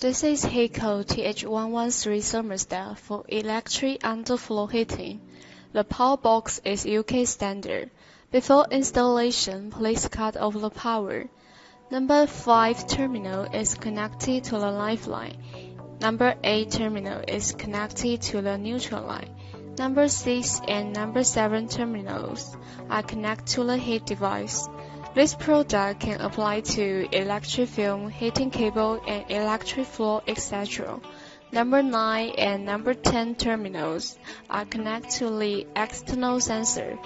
This is HECO TH113 thermostat for electric underfloor heating. The power box is UK standard. Before installation, please cut off the power. Number 5 terminal is connected to the lifeline. Number 8 terminal is connected to the neutral line. Number 6 and number 7 terminals are connected to the heat device. This product can apply to electric film, heating cable, and electric floor, etc. Number 9 and number 10 terminals are connected to the external sensor.